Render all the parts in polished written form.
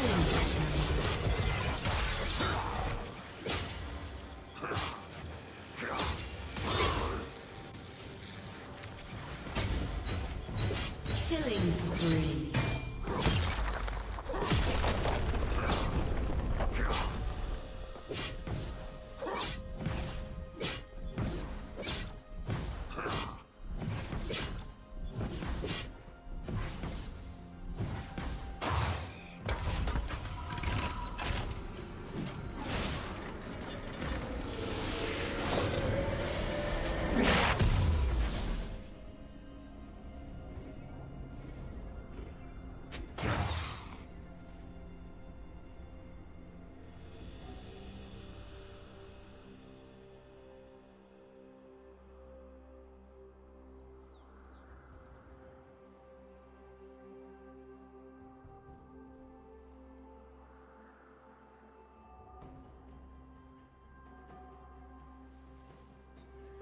Killing spree.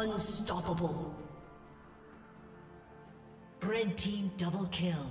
Unstoppable. Red team double kill.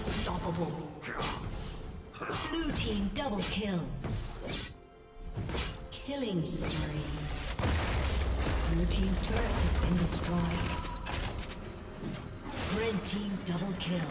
Unstoppable. Blue team double kill. Killing spree. Blue team's turret has been destroyed. Red team double kill.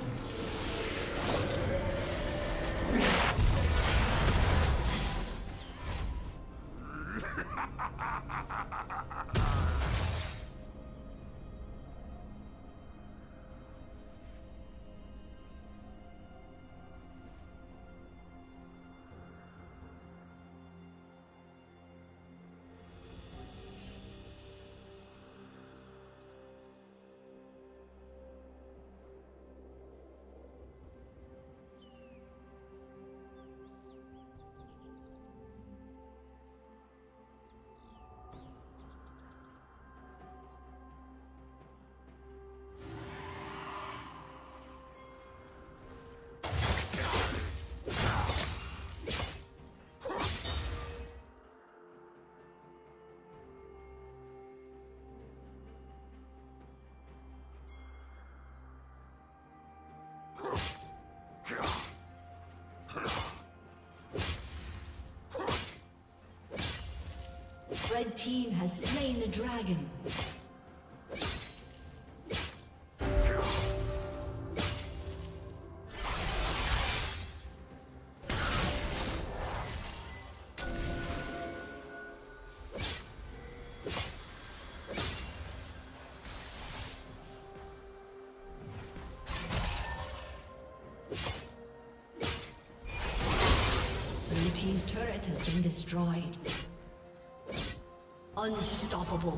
Red team has slain the dragon. Blue team's turret has been destroyed. Unstoppable.